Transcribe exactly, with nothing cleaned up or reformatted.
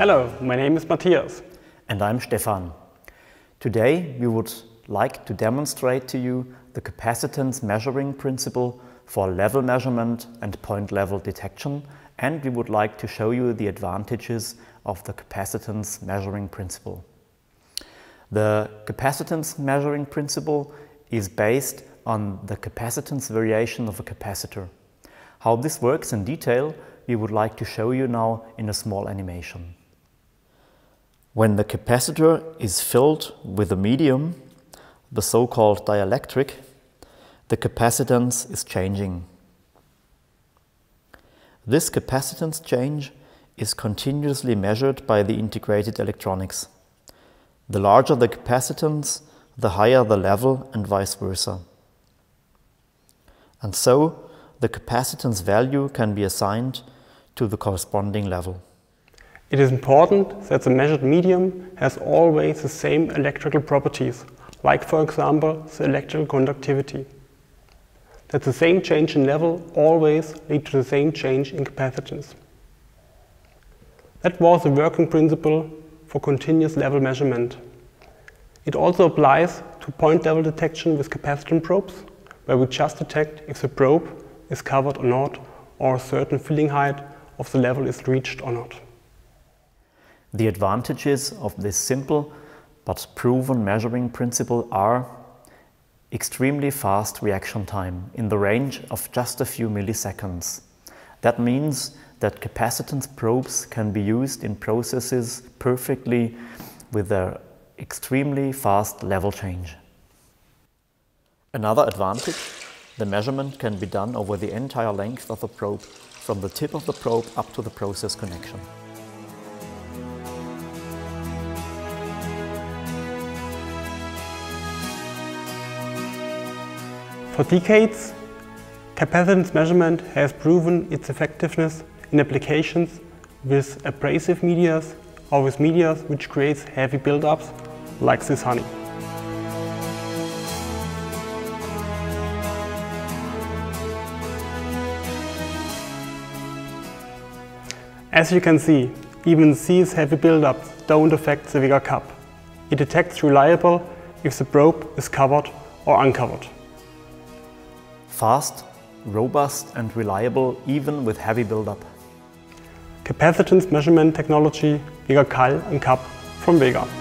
Hello, my name is Matthias. And I'm Stefan. Today we would like to demonstrate to you the capacitance measuring principle for level measurement and point level detection, and we would like to show you the advantages of the capacitance measuring principle. The capacitance measuring principle is based on the capacitance variation of a capacitor. How this works in detail, we would like to show you now in a small animation. When the capacitor is filled with a medium, the so-called dielectric, the capacitance is changing. This capacitance change is continuously measured by the integrated electronics. The larger the capacitance, the higher the level, and vice versa. And so, the capacitance value can be assigned to the corresponding level. It is important that the measured medium has always the same electrical properties, like for example the electrical conductivity. That the same change in level always leads to the same change in capacitance. That was the working principle for continuous level measurement. It also applies to point level detection with capacitance probes, where we just detect if the probe is covered or not, or a certain filling height of the level is reached or not. The advantages of this simple but proven measuring principle are extremely fast reaction time in the range of just a few milliseconds. That means that capacitance probes can be used in processes perfectly with their extremely fast level change. Another advantage, the measurement can be done over the entire length of the probe, from the tip of the probe up to the process connection. For decades, capacitance measurement has proven its effectiveness in applications with abrasive media or with media which creates heavy buildups like this honey. As you can see, even these heavy buildups don't affect the VEGACAP. It detects reliable if the probe is covered or uncovered. Fast, robust and reliable even with heavy buildup. Capacitance measurement technology VEGACAL and CAP from VEGA.